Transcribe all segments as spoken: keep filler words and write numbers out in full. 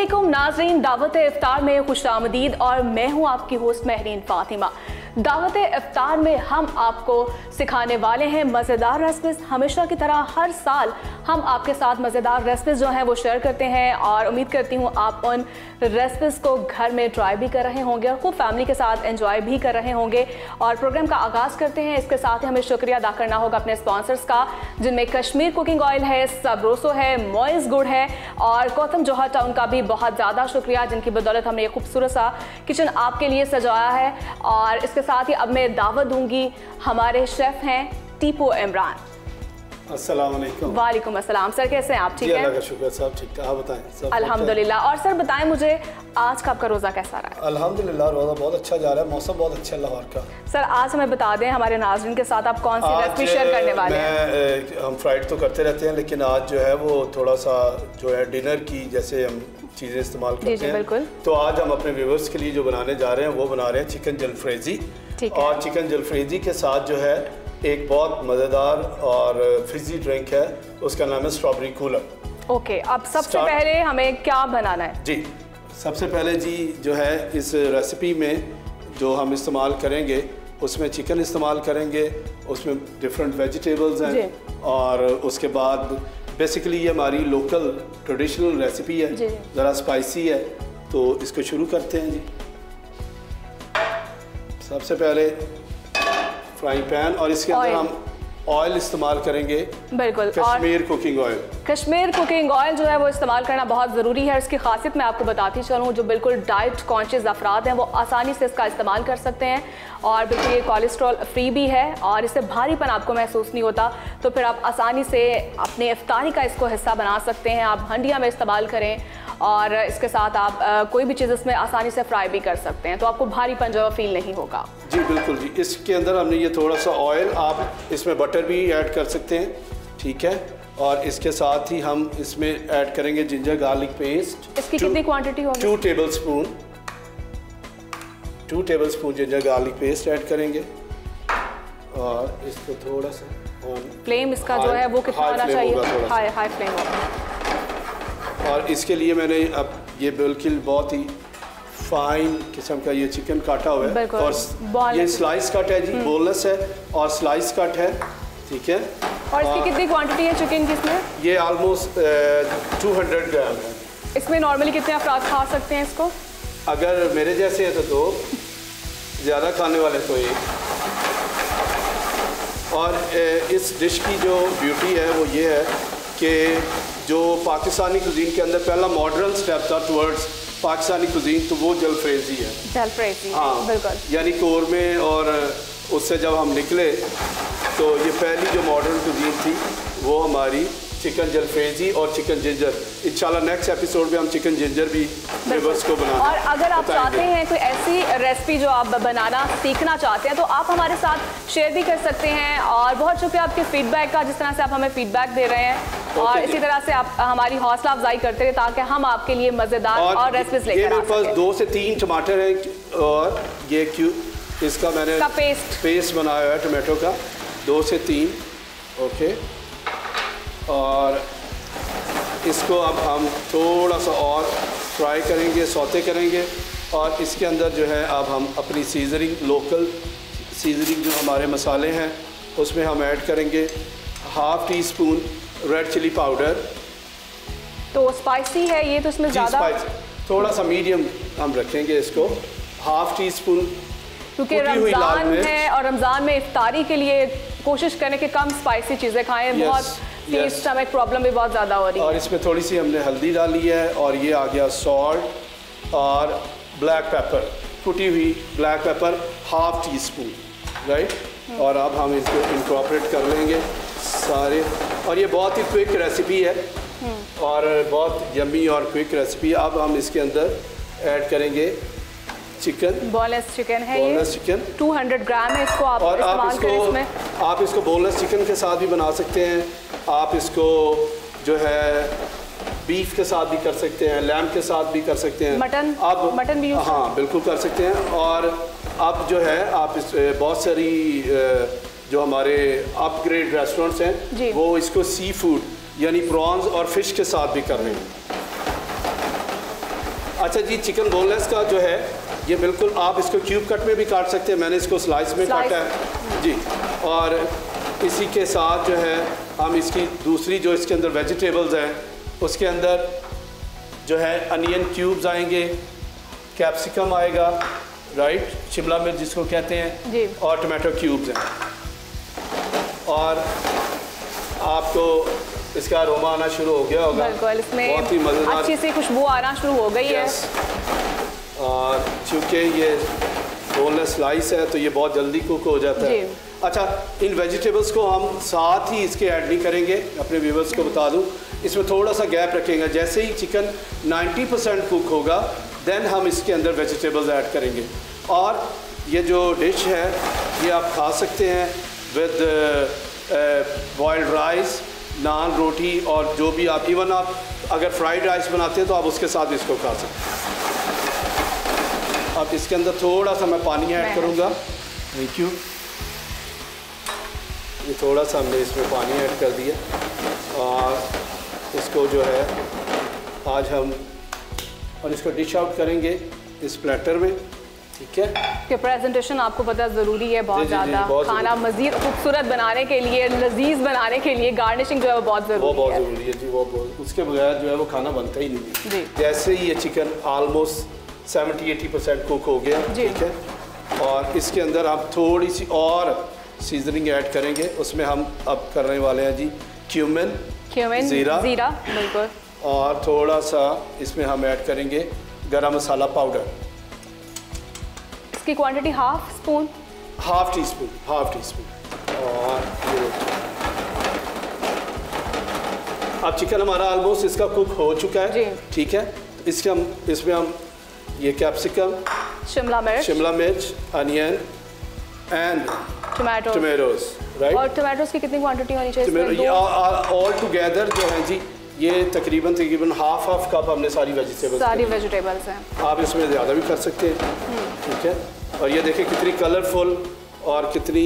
अस्सलामुअलैकुम नाज़रीन, दावत इफ्तार में खुशामदीद और मैं हूँ आपकी होस्ट महरीन फातिमा। दावत इफ्तार में हम आपको सिखाने वाले हैं मज़ेदार रेसिपीज़। हमेशा की तरह हर साल हम आपके साथ मज़ेदार रेसिपीज़ जो हैं वो शेयर करते हैं और उम्मीद करती हूँ आप उन रेसिपीज़ को घर में ट्राई भी कर रहे होंगे और खूब फैमिली के साथ एंजॉय भी कर रहे होंगे। और प्रोग्राम का आगाज़ करते हैं, इसके साथ ही हमें शुक्रिया अदा करना होगा अपने स्पॉन्सर्स का, जिनमें कश्मीर कुकिंग ऑयल है, सब रोसो है, मॉइज गुड है और गौतम जौहर टाउन का भी बहुत ज़्यादा शुक्रिया, जिनकी बदौलत हमने ये खूबसूरत सा किचन आपके लिए सजाया है। और इसके साथ ही अब मैं दावत दूंगी, हमारे शेफ हैं टीपो इमरान। अस्सलाम वालेकुम। वालेकुम अस्सलाम। सर कैसे हैं आप? ठीक है, का शुक्र साहब, ठीक है, आप बताएं? अल्हम्दुलिल्लाह। और सर बताएं मुझे, आज का आपका रोज़ा कैसा रहा है? अल्हम्दुलिल्लाह, रोज़ा बहुत अच्छा जा रहा है, मौसम बहुत अच्छा है लाहौर का। सर आज हमें बता दें, हमारे नाज़रीन के साथ आप कौन सी रेसिपी शेयर करने वाले हैं? हम फ्राइड तो करते रहते हैं, लेकिन आज जो है वो थोड़ा सा जो है डिनर की जैसे हम चीज़ें इस्तेमाल करते हैं, बिल्कुल, तो आज हम अपने व्यूवर्स के लिए जो बनाने जा रहे हैं वो बना रहे हैं चिकन जलफ्रेजी। और चिकन जलफ्रेजी के साथ जो है एक बहुत मज़ेदार और फिजी ड्रिंक है, उसका नाम है स्ट्रॉबेरी कूलर। ओके, अब सबसे पहले हमें क्या बनाना है? जी सबसे पहले जी जो है इस रेसिपी में जो हम इस्तेमाल करेंगे उसमें चिकन इस्तेमाल करेंगे, उसमें डिफरेंट वेजिटेबल्स हैं और उसके बाद बेसिकली ये हमारी लोकल ट्रेडिशनल रेसिपी है, ज़रा स्पाइसी है, तो इसको शुरू करते हैं जी। सबसे पहले फ्राई पैन और इसके अंदर हम ऑयल इस्तेमाल करेंगे, बिल्कुल, Kashmir cooking oil. Kashmir cooking oil जो है वो इस्तेमाल करना बहुत ज़रूरी है। इसकी खासियत मैं आपको बताती चलूँ, जो बिल्कुल डाइट कॉन्शियस अफराद हैं वो आसानी से इसका इस्तेमाल कर सकते हैं और बिल्कुल ये कोलेस्ट्रॉल फ्री भी है और इससे भारीपन आपको महसूस नहीं होता, तो फिर आप आसानी से अपने इफ्तारी का इसको हिस्सा बना सकते हैं। आप हंडिया में इस्तेमाल करें और इसके साथ आप आ, कोई भी चीज़ इसमें आसानी से फ्राई भी कर सकते हैं, तो आपको भारीपन जो फील नहीं होगा। जी बिल्कुल जी, इसके अंदर हमने ये थोड़ा सा ऑयल, आप इसमें बटर भी ऐड कर सकते हैं, ठीक है, और इसके साथ ही हम इसमें ऐड करेंगे जिंजर गार्लिक पेस्ट। इसकी two, कितनी क्वांटिटी होगी? Two tablespoon two tablespoon ginger garlic paste add करेंगे और इसको थोड़ा सा फ्लेम इसका जो है वो कितना होना चाहिए? हाई हाई फ्लेम होगा। और इसके लिए मैंने अब ये बिल्कुल बहुत ही फाइन किस्म का ये चिकन काटा हुआ है और ये स्लाइस कट है जी, बोनलेस है और स्लाइस कट है, ठीक है। और इसकी कितनी क्वांटिटी है चिकन की इसमें? ये ऑलमोस्ट दो सौ ग्राम है। इसमें नॉर्मली कितने अफराद खा सकते हैं इसको? अगर मेरे जैसे है तो दो, ज़्यादा खाने वाले तो एक। और इस डिश की जो ब्यूटी है वो ये है कि जो पाकिस्तानी कुजीन के अंदर पहला मॉडर्न स्टेप था टुवर्ड्स पाकिस्तानी कुजीन, तो वो जलफ्रेजी है। जलफ्रेजी, हाँ बिल्कुल, यानी कोरमे और उससे जब हम निकले तो ये पहली जो मॉडर्न कुजीन थी वो हमारी चिकन जलफ्रेजी और चिकन जिंजर। इंशाल्लाह नेक्स्ट एपिसोड में हम चिकन जिंजर भी फ्लेवर्स को बनाएंगे। और अगर आप चाहते हैं कोई ऐसी रेसिपी जो आप बनाना सीखना चाहते हैं तो आप हमारे साथ शेयर भी कर सकते हैं। और बहुत शुक्रिया आपके फीडबैक का, जिस तरह से आप हमें फीडबैक दे रहे हैं, और इसी तरह से आप हमारी हौसला अफजाई करते रहे ताकि हम आपके लिए मज़ेदार और, और रेसिपीज लेकर आएं। मेरे पास दो से तीन टमाटर हैं और ये क्यू इसका मैंने पेस्ट पेस्ट बनाया है टमाटो का, दो से तीन, ओके। और इसको अब हम थोड़ा सा और फ्राई करेंगे, सौते करेंगे और इसके अंदर जो है अब हम अपनी सीजनिंग, लोकल सीजनिंग जो हमारे मसाले हैं उसमें हम ऐड करेंगे half teaspoon red chilli powder. तो स्पाइसी है ये, तो इसमें ज़्यादा थोड़ा सा मीडियम हम रखेंगे इसको, हाफ़ टी स्पून, क्योंकि रमज़ान है और रमज़ान में इफ्तारी के लिए कोशिश करें कि कम स्पाइसी चीज़ें खाएँ, बहुत स्टमक प्रॉब्लम भी बहुत ज़्यादा हो रही है। और इसमें थोड़ी सी हमने हल्दी डाली है और ये आ गया सॉल्ट और ब्लैक पेपर, कुटी हुई black pepper half teaspoon, right. और अब हम इसको इनकॉर्पोरेट कर लेंगे सारे, और ये बहुत ही क्विक रेसिपी है और बहुत यम्मी और क्विक रेसिपी। अब हम इसके अंदर ऐड करेंगे चिकन, बोनलेस चिकन है, बोनलेस चिकन दो सौ ग्राम है, इसको आप और आप इसको इसमें। आप इसको बोनलेस चिकन के साथ भी बना सकते हैं, आप इसको जो है बीफ के साथ भी कर सकते हैं, लैम्ब के साथ भी कर सकते हैं, मटन, आप मटन भी, हाँ बिल्कुल कर सकते हैं। और अब जो है आप इस बहुत सारी जो हमारे अपग्रेड रेस्टोरेंट्स हैं वो इसको सी फूड यानी प्रॉन्स और फिश के साथ भी कर रहे हैं। अच्छा जी, चिकन बोनलेस का जो है ये बिल्कुल आप इसको क्यूब कट में भी काट सकते हैं, मैंने इसको स्लाइस में काटा है जी। और इसी के साथ जो है हम इसकी दूसरी जो इसके अंदर वेजिटेबल्स हैं उसके अंदर जो है अनियन क्यूब्स आएंगे, कैप्सिकम आएगा, राइट, शिमला मिर्च जिसको कहते हैं जी, और टमाटो क्यूब्स हैं। और आपको इसका अरोमा आना शुरू हो गया होगा, बहुत ही मज़ेदार अच्छी सी खुशबू आना शुरू हो गई है। और चूँकि ये बोनलेस स्लाइस है तो ये बहुत जल्दी कुक हो जाता है। अच्छा, इन वेजिटेबल्स को हम साथ ही इसके ऐड नहीं करेंगे, अपने व्यूवर्स को बता दूं, इसमें थोड़ा सा गैप रखेंगे। जैसे ही चिकन नब्बे परसेंट कुक होगा देन हम इसके अंदर वेजिटेबल्स ऐड करेंगे। और ये जो डिश है ये आप खा सकते हैं विद बॉयल्ड राइस, नान, रोटी, और जो भी आप, इवन आप अगर फ्राइड राइस बनाते हैं तो आप उसके साथ इसको खा सकते हैं। अब इसके अंदर थोड़ा सा मैं पानी ऐड करूँगा, थैंक यू, ये थोड़ा सा हमने इसमें पानी ऐड कर दिया। और इसको जो है आज हम और इसको डिश आउट करेंगे इस प्लेटर में, ठीक है। कि प्रेजेंटेशन आपको पता ज़रूरी है बहुत ज़्यादा, खाना मज़ीद खूबसूरत बनाने के लिए, लजीज बनाने के लिए गार्निशिंग जो है वो बहुत ज़रूरी है, वो बहुत ज़रूरी है जी। वो बहुत, उसके बगैर जो है वो खाना बनता ही नहीं जी। जैसे ही ये chicken almost seventy eighty percent cook हो गया, ठीक है, और इसके अंदर आप थोड़ी सी और सीजनिंग ऐड करेंगे। उसमें हम अब करने वाले हैं जी क्यूमिन, क्यूमिन जीरा, जीरा बिल्कुल, और थोड़ा सा इसमें हम ऐड करेंगे गरम मसाला पाउडर। इसकी quantity half spoon, half teaspoon, half teaspoon. और अब चिकन हमारा ऑलमोस्ट इसका कुक हो चुका है, ठीक है। इसके हम इसमें हम ये कैप्सिकम, शिमला मिर्च, शिमला मिर्च, onion and tomato, tomatoes, right. और टमेटोज की कितनी क्वांटिटी होनी चाहिए? ऑल टुगेदर जो है जी ये तकरीबन तकरीबन हाफ हाफ कप हमने सारी वेजिटेबल्स सारी वेजिटेबल्स हैं, आप इसमें ज़्यादा भी कर सकते हैं, ठीक है। और ये देखिए कितनी कलरफुल और कितनी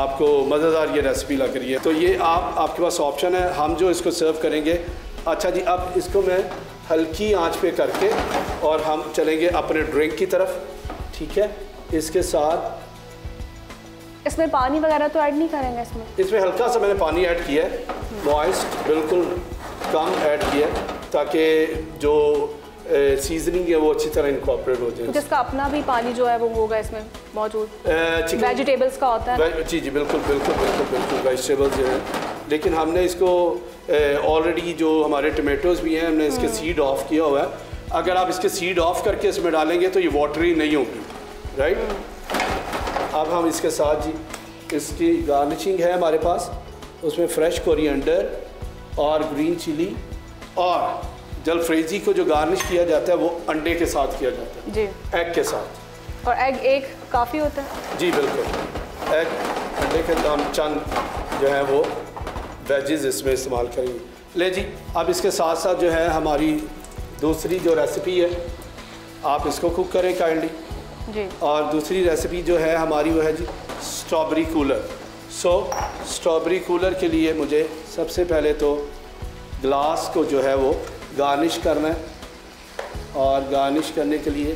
आपको मज़ेदार ये रेसिपी लग रही है। तो ये आप, आपके पास ऑप्शन है, हम जो इसको सर्व करेंगे। अच्छा जी, अब इसको मैं हल्की आँच पर करके और हम चलेंगे अपने ड्रिंक की तरफ, ठीक है। इसके साथ इसमें पानी वगैरह तो ऐड नहीं करेंगे? इसमें इसमें हल्का सा मैंने पानी ऐड किया है, मॉइस्ट बिल्कुल कम ऐड किया है ताकि जो सीजनिंग है वो अच्छी तरह इनकॉर्पोरेट हो जाए। जिसका अपना भी पानी जो है वो होगा इसमें मौजूद, वेजिटेबल्स का होता है जी जी, बिल्कुल बिल्कुल बिल्कुल बिल्कुल वेजिटेबल्स जो है। लेकिन हमने इसको ऑलरेडी जो हमारे टमेटोज भी हैं हमने इसके सीड ऑफ किया हुआ है, अगर आप इसके सीड ऑफ करके इसमें डालेंगे तो ये वाटरी नहीं होगी, राइट। अब हम इसके साथ जी इसकी गार्निशिंग है हमारे पास, उसमें फ्रेश कोरिएंडर और ग्रीन चिली, और जलफ्रेजी को जो गार्निश किया जाता है वो अंडे के साथ किया जाता है जी, एग के साथ। और एग एक काफ़ी होता है जी, बिल्कुल एग, अंडे के दाम चंद जो है वो वेजेस इसमें इस्तेमाल करेंगे। ले जी, अब इसके साथ साथ जो है हमारी दूसरी जो रेसिपी है आप इसको कुक करें काइंडली जी। और दूसरी रेसिपी जो है हमारी वो है जी strawberry cooler. So strawberry cooler के लिए मुझे सबसे पहले तो ग्लास को जो है वो गार्निश करना है। और गार्निश करने के लिए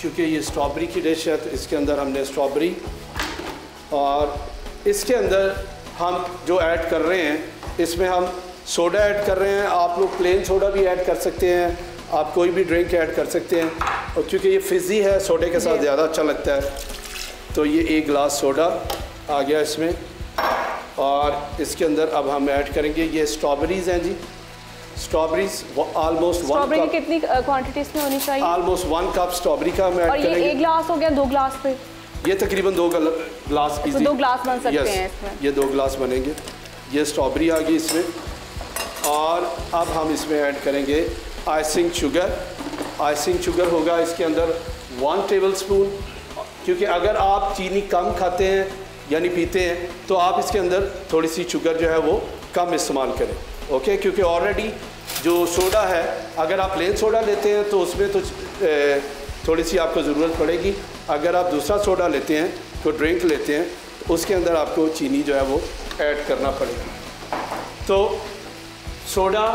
क्योंकि ये स्ट्रॉबेरी की डिश है तो इसके अंदर हमने स्ट्रॉबेरी, और इसके अंदर हम जो ऐड कर रहे हैं इसमें हम सोडा ऐड कर रहे हैं। आप लोग प्लेन सोडा भी ऐड कर सकते हैं, आप कोई भी ड्रिंक ऐड कर सकते हैं, और क्योंकि ये फिज़ी है सोडे के साथ ज़्यादा अच्छा लगता है। तो ये एक गिलास सोडा आ गया इसमें, और इसके अंदर अब हम ऐड करेंगे ये स्ट्रॉबेरीज हैं जी। स्ट्रॉबेरीज ऑलमोस्ट वन कप, कितनी क्वांटिटी इसमें होनी चाहिए? ऑलमोस्ट वन कप स्ट्रॉबेरी का हम ऐड करेंगे। और ये एक गिलास हो गया, दो गिलास पे ये तकरीबन दो गिलास की तो दो गिलास बन सकते yes, हैं इसमें। ये दो गिलास बनेंगे। ये स्ट्रॉबेरी आ गई इसमें, और अब हम इसमें ऐड करेंगे आइसिंग शुगर। आइसिंग शुगर होगा इसके अंदर वन टेबलस्पून, क्योंकि अगर आप चीनी कम खाते हैं यानी पीते हैं तो आप इसके अंदर थोड़ी सी शुगर जो है वो कम इस्तेमाल करें, ओके। क्योंकि ऑलरेडी जो सोडा है अगर आप प्लेन सोडा लेते हैं तो उसमें तो थोड़ी सी आपको ज़रूरत पड़ेगी, अगर आप दूसरा सोडा लेते हैं तो ड्रिंक लेते हैं तो उसके अंदर आपको चीनी जो है वो ऐड करना पड़ेगा। तो सोडा,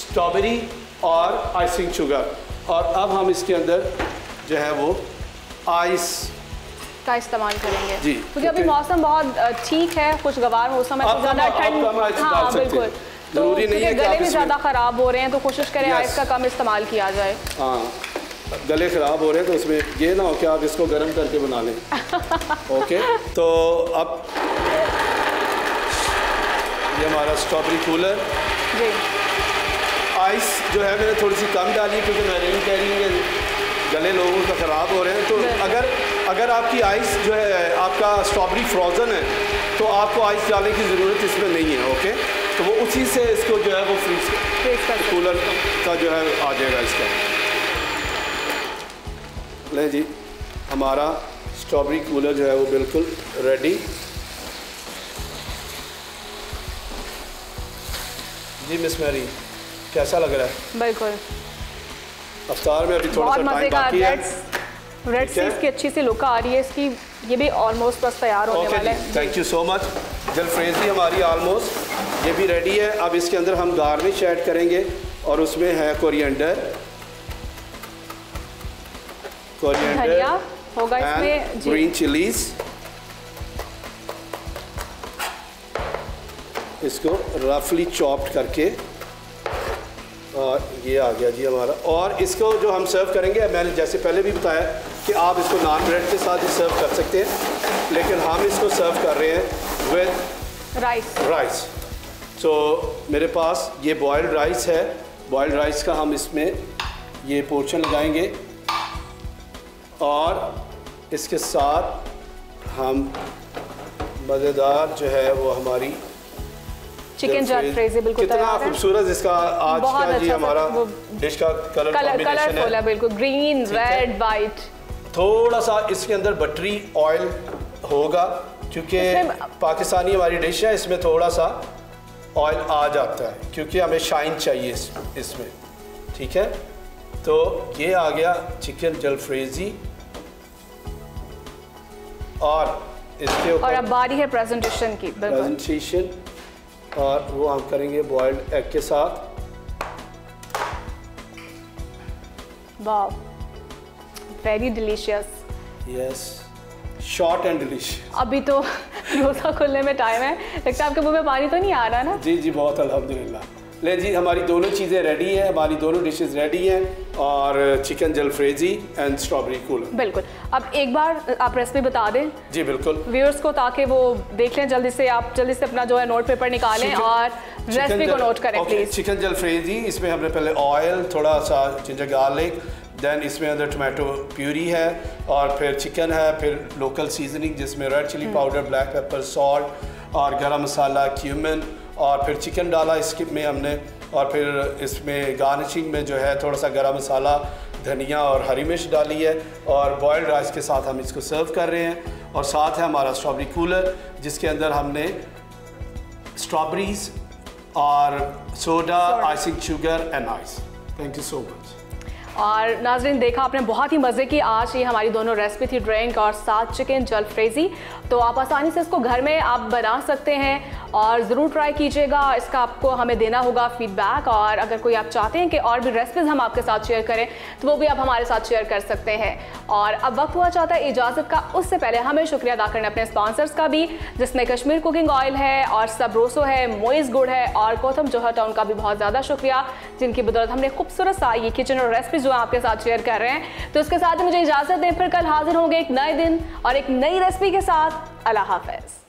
स्ट्रॉबेरी और आइसिंग शुगर। और अब हम इसके अंदर जो है वो आइस का इस्तेमाल करेंगे जी, क्योंकि अभी मौसम बहुत ठीक है, खुशगवार मौसम है, ज़्यादा ठंड। हाँ बिल्कुल, जरूरी नहीं है कि गले भी ज़्यादा ख़राब हो रहे हैं तो कोशिश करें आइस का कम इस्तेमाल किया जाए। हाँ, गले ख़राब हो रहे हैं तो उसमें ये ना हो कि आप इसको गर्म करके बना लें। ओके, तो अब ये हमारा स्ट्रॉबेरी कूलर जी, आइस जो है मैंने थोड़ी सी कम डाली क्योंकि महरीन कह रही है गले लोगों का ख़राब हो रहे हैं। तो अगर अगर आपकी आइस जो है आपका स्ट्रॉबेरी फ्रोज़न है तो आपको आइस डालने की ज़रूरत इसमें नहीं है। ओके, तो वो उसी से इसको जो है वो फ्रीज कूलर का जो है आ जाएगा इसका। ले जी, हमारा स्ट्रॉबेरी कूलर जो है वो बिल्कुल रेडी जी। मिस मैरी, कैसा लग रहा है? बिल्कुल, अफ्तार में अभी थोड़ा सा टाइम बाकी है। रेड सीड्स की अच्छी सी लुक आ रही है इसकी, ये भी ऑलमोस्ट बस तैयार होने okay, वाला है। Thank you so much. Jalfrezi हमारी ऑलमोस्ट ये भी रेडी है। अब इसके अंदर हम गार्निश ऐड करेंगे और उसमें है कोरिएंडर, कोरिएंडर होगा इसमें, ग्रीन चिलीज। इसको रफली चॉप्ड करके, और ये आ गया जी हमारा। और इसको जो हम सर्व करेंगे, मैंने जैसे पहले भी बताया कि आप इसको नान ब्रेड के साथ ही सर्व कर सकते हैं, लेकिन हम इसको सर्व कर रहे हैं विद राइस। राइस तो मेरे पास ये बॉयल्ड राइस है, बॉयल्ड राइस का हम इसमें ये पोर्शन लगाएंगे और इसके साथ हम मज़ेदार जो है वो हमारी चिकन जलफ्रेजी। बिल्कुल, कितना खूबसूरत इसका आज का जी अच्छा हमारा डिश का कलर कॉम्बिनेशन है, बिल्कुल ग्रीन रेड वाइट। थोड़ा सा इसके अंदर बटरी ऑयल होगा क्योंकि पाकिस्तानी हमारी डिश है, इसमें थोड़ा सा ऑयल आ जाता है क्योंकि हमें शाइन चाहिए इसमें। ठीक है, तो ये आ गया चिकन जलफ्रेजी और इसके ऊपर, और अब बारी है प्रेजेंटेशन की। प्रेजेंटेशन और वो हम करेंगे बॉइल्ड एग के साथ। वाह, very delicious. Yes, short and delicious. अभी तो डोसा खुलने में टाइम है, लगता है आपके मुंह में पानी तो नहीं आ रहा ना? जी जी, बहुत अल्हम्दुलिल्लाह। ले जी, हमारी दोनों चीज़ें रेडी हैं, हमारी दोनों डिशेस रेडी हैं, और chicken jalfrezi and strawberry cooler. बिल्कुल, अब एक बार आप रेसिपी बता दें जी। बिल्कुल, व्यूअर्स को, ताकि वो देख लें जल्दी से। आप जल्दी से अपना जो है नोट पेपर निकालें और रेसिपी को नोट करें प्लीज़। चिकन जलफ्रेजी, इसमें हमने पहले ऑयल, थोड़ा सा जिंजर गार्लिक, दैन इसमें अंदर टमाटो प्यूरी है, और फिर चिकन है, फिर लोकल सीजनिंग जिसमें red chilli powder, black pepper, salt और गरम मसाला, क्यूमिन, और फिर चिकन डाला इसके में हमने, और फिर इसमें गार्निशिंग में जो है थोड़ा सा गरम मसाला, धनिया और हरी मिर्च डाली है, और बॉयल्ड राइस के साथ हम इसको सर्व कर रहे हैं। और साथ है हमारा स्ट्रॉबेरी कूलर, जिसके अंदर हमने स्ट्रॉबेरीज और soda, icing sugar and ice. Thank you so much. और नाज़रीन, देखा आपने, बहुत ही मज़े की आज ये हमारी दोनों रेसिपी थी, ड्रिंक और साथ चिकन जलफ्रेजी। तो आप आसानी से इसको घर में आप बना सकते हैं और ज़रूर ट्राई कीजिएगा। इसका आपको हमें देना होगा फीडबैक, और अगर कोई आप चाहते हैं कि और भी रेसिपीज़ हम आपके साथ शेयर करें तो वो भी आप हमारे साथ शेयर कर सकते हैं। और अब वक्त हुआ चाहता है इजाज़त का, उससे पहले हमें शुक्रिया अदा करना अपने स्पॉन्सर्स का भी, जिसमें कश्मीर कुकिंग ऑयल है, और सब रोसो है, मॉइज गुड है, और गौतम जौहर टाउन का भी बहुत ज़्यादा शुक्रिया, जिनकी बदौलत हमने खूबसूरत सा ये किचन और रेसिपी जो आपके साथ शेयर कर रहे हैं। तो इसके साथ मुझे इजाजत दें, फिर कल हाजिर होंगे एक नए दिन और एक नई रेसिपी के साथ। अल्लाह हाफिज।